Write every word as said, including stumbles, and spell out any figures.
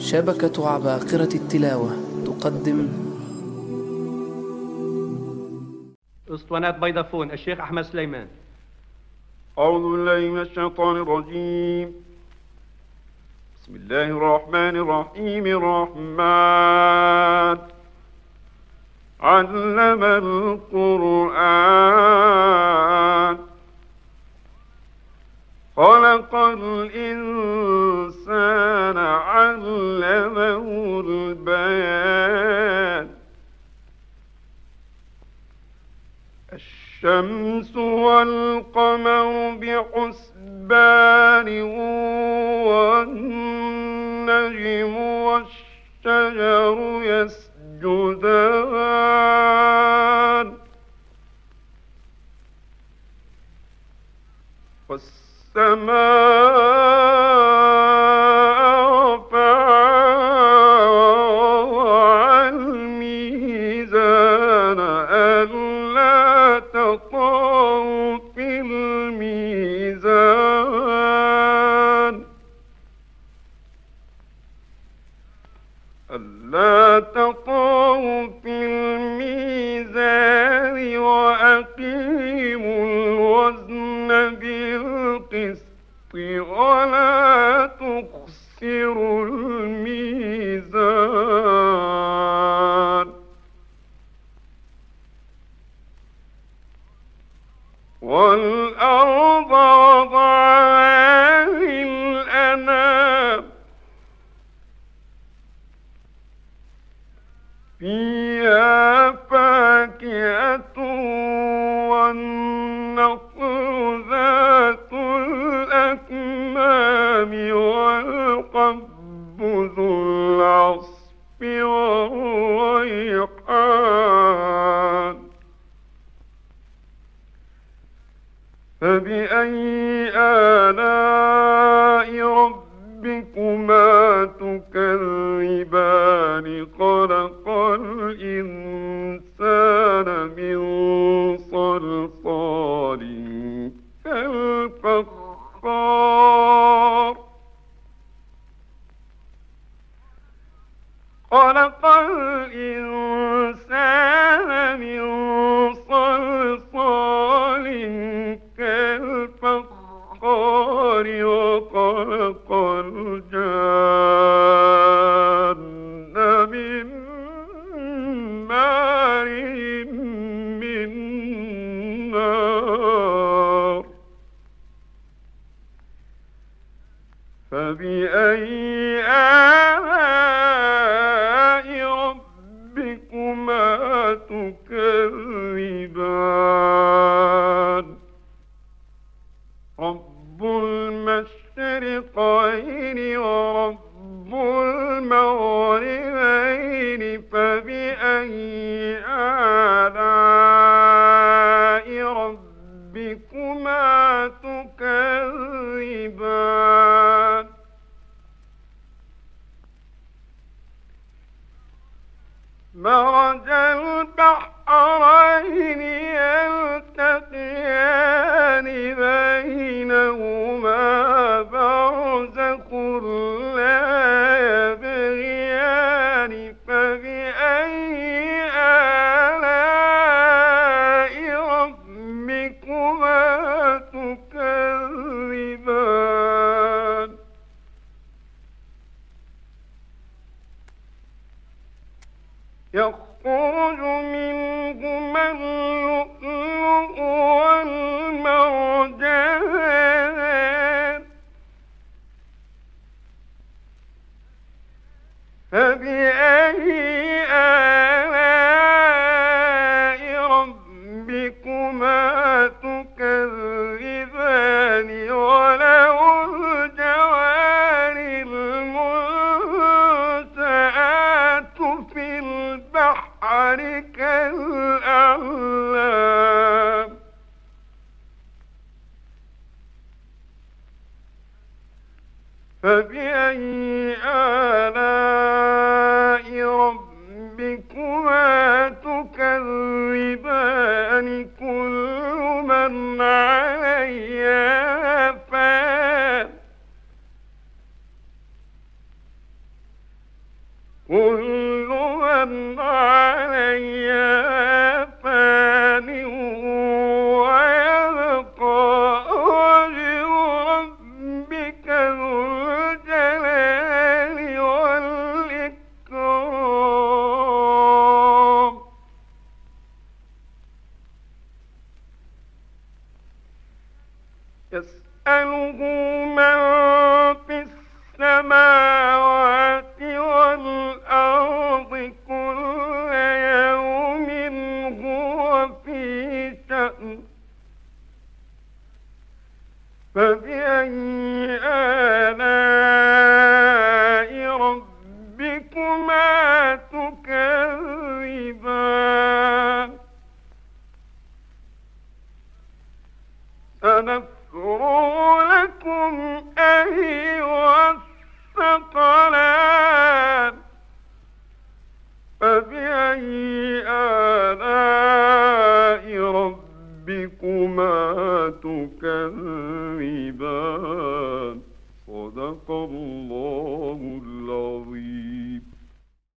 شبكة عباقرة التلاوة تقدم أسطوانات بيدافون الشيخ أحمد سليمان. أعوذ بالله من الشيطان الرجيم. بسم الله الرحمن الرحيم. الرحمن علم القرآن، خلق الإنسان، علمه البيان. الشمس والقمر بحسبان، والنجم والشجر يسجدان، والسماء رفعها، والميزان ألا تطغوا في الميزان ألا تطغوا في الميزان وأقيموا الوزن بالقسط ولا تخسروا الميزان، والأرض وضعها للأنام، فيها فاكهة والنخل ذات الأكمام، والقب ذو العصف، والريحان. فبأي آلاء ربكما تكذبان؟ خلق الإنسان من صلصال كالفخار، خلق الإنسان من صلصال كالفخار، وخلق الجن من مارج من نار. فبأي آلاء ربكما تكذبان؟ رب المشرقين ورب المغربين، فبأي آلاء ربكما تكذبان؟ مرج البحرين يلتقيان، بينهما برزخ لا يبغيان، فبأي آلاء ربكما تكذبان؟ يخرج منهما اللؤلؤ والمرجان، فبأي آلاء ربكما تكذبان؟ وله الجوار المنشآت في البحر كالأعلام، فبأي آلاء ربكما تكذبان؟ كل من عليها فان، صدق الله العظيم.